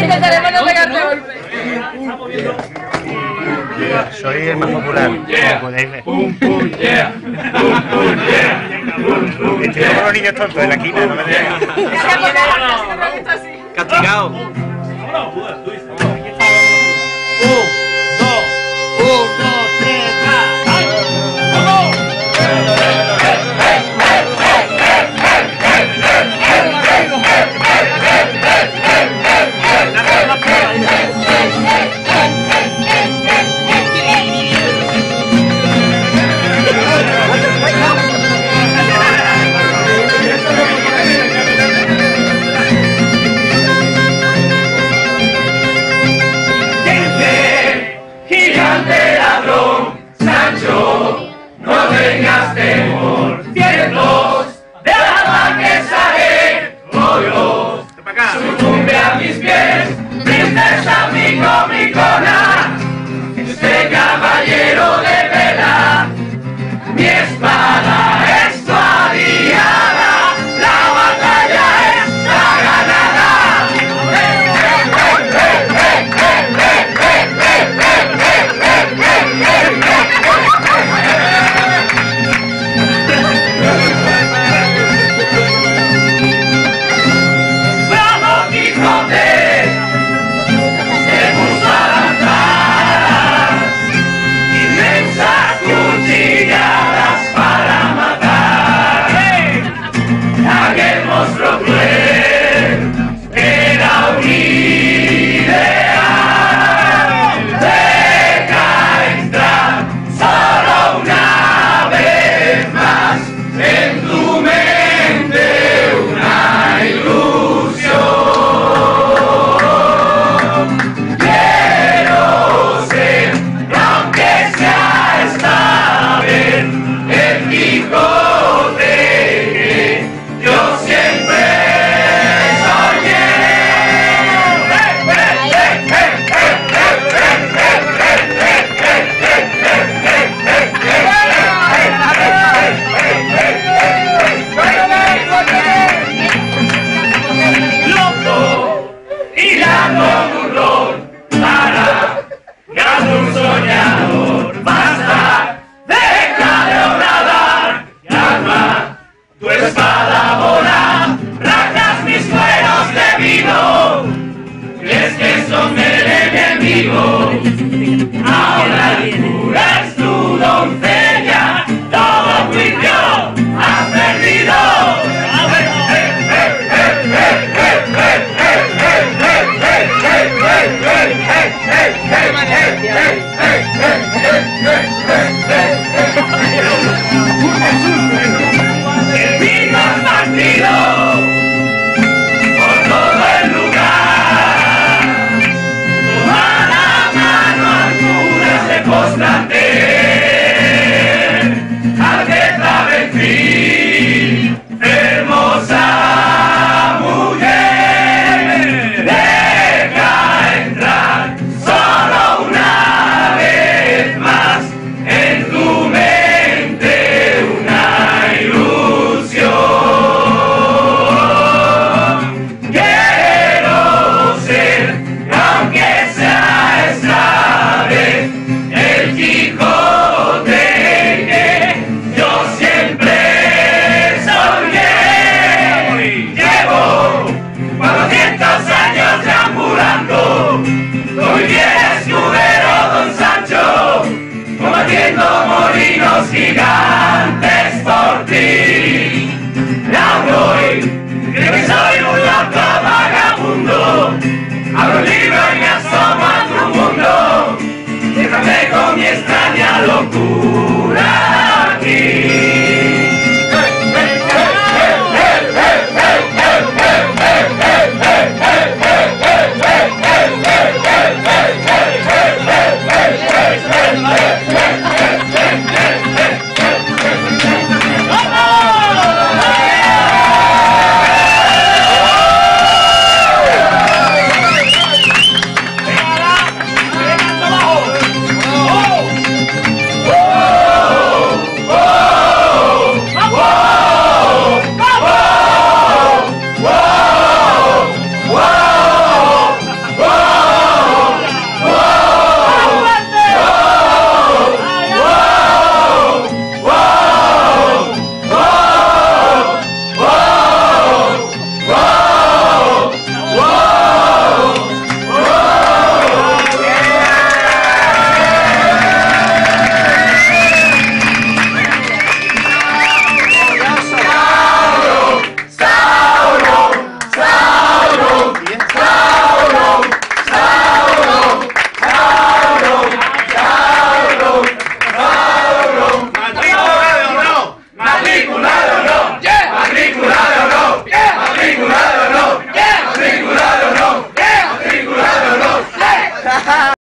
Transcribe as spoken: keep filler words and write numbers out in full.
Intentaremos no pegar de golpe. Soy el más popular, como podéis ver. Estoy como los niños tontos de la esquina, no me dejan. Castigado. Loco.